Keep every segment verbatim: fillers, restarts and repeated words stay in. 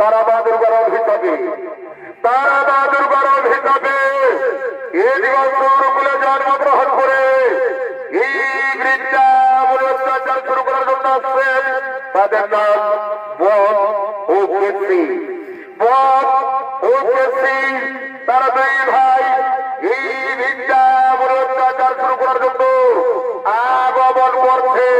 তারা বাদুরগরণ হিসাবে তারা বাদুরগরণ হিসাবে এই জীবনগুলো জন্মগ্রহণ করে এই বৃন্দাবন অত্যাচার শুরু করার জন্য আসছেন তাদের নাম বন ও কেসি বন ও কেসি তারা দুই ভাই এই বৃন্দাবন অত্যাচার শুরু করার জন্য আগমন করছে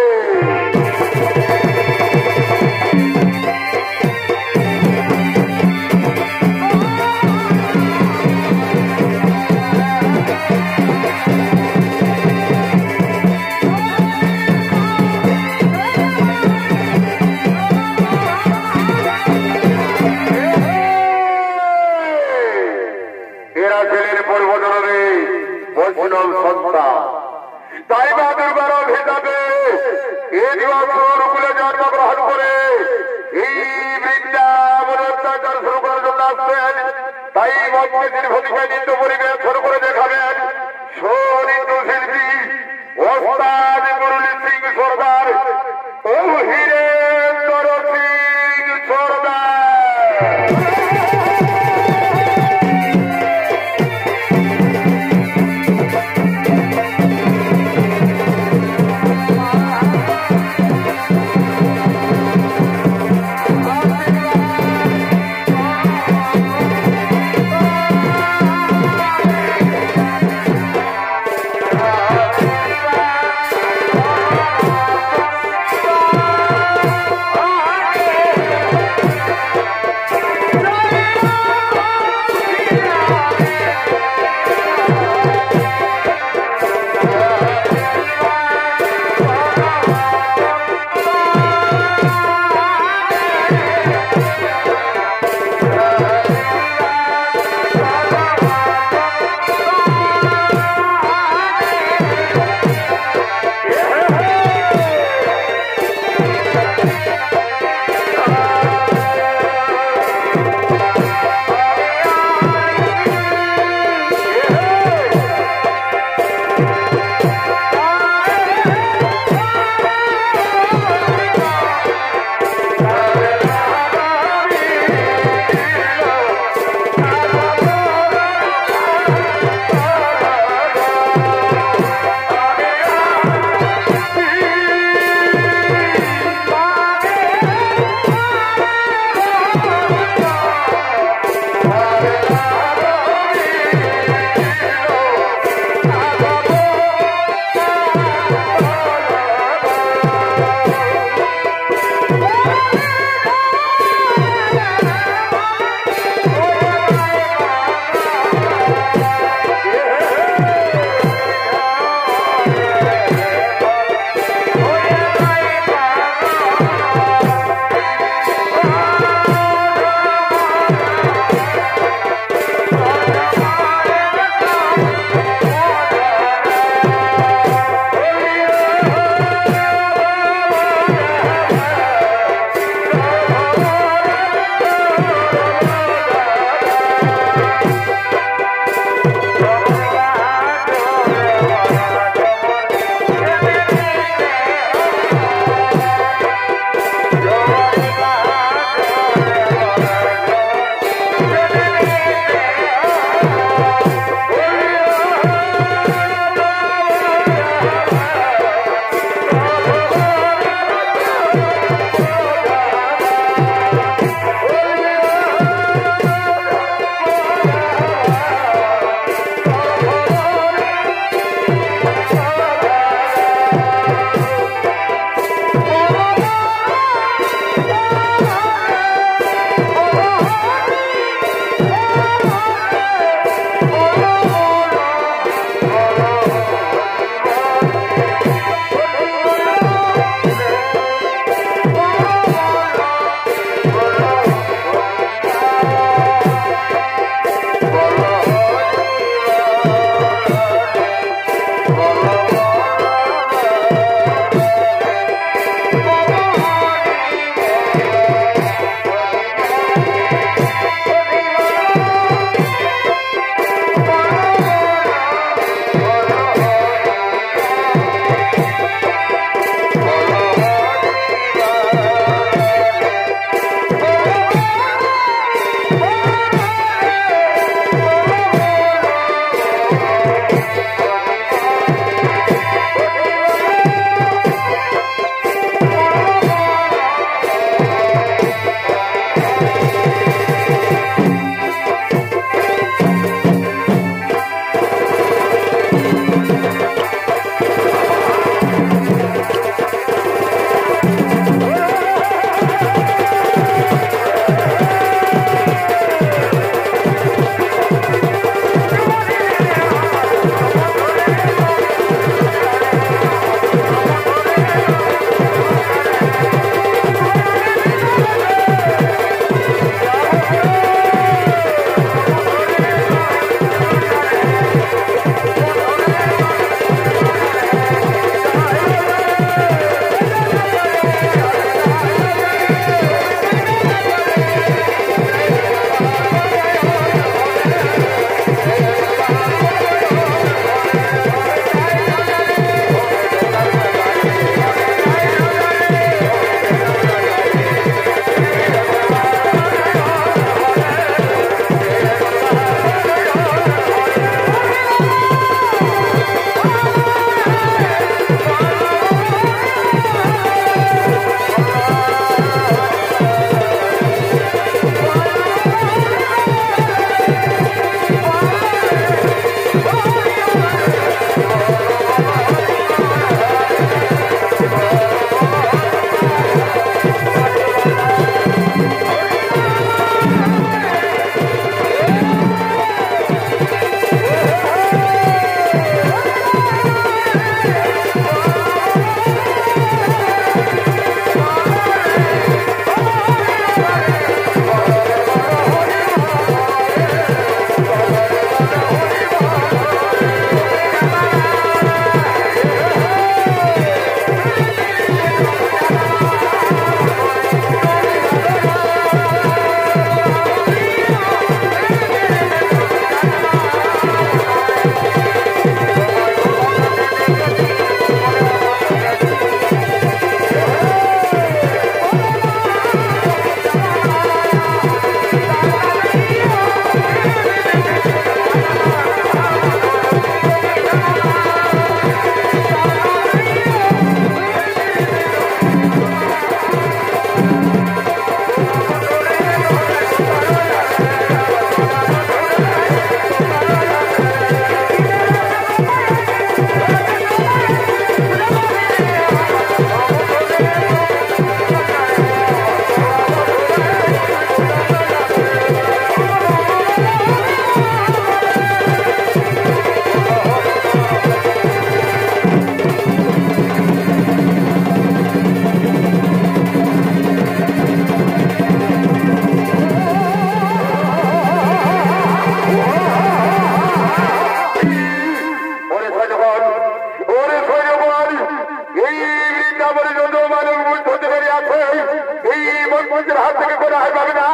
मुंहिंजे हाथ खे कोन आहे बाबा ना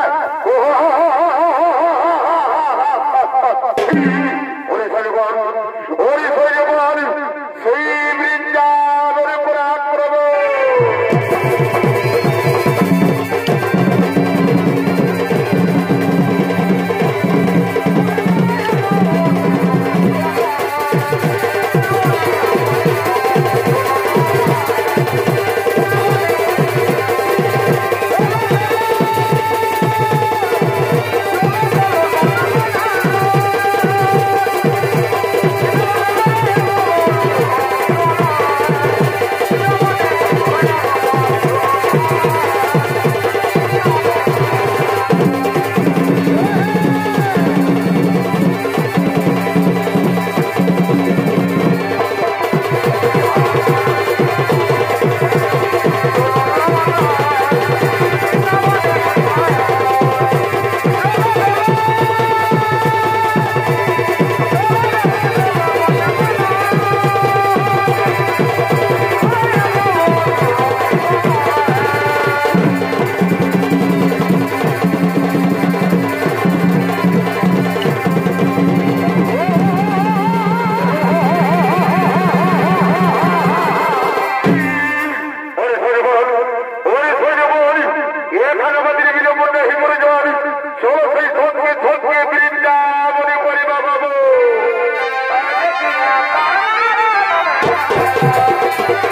ओ हो हो हो ओरे भगवान ओरे भगवान श्री वृंदावन ओरे पुराण प्रभु Thank you.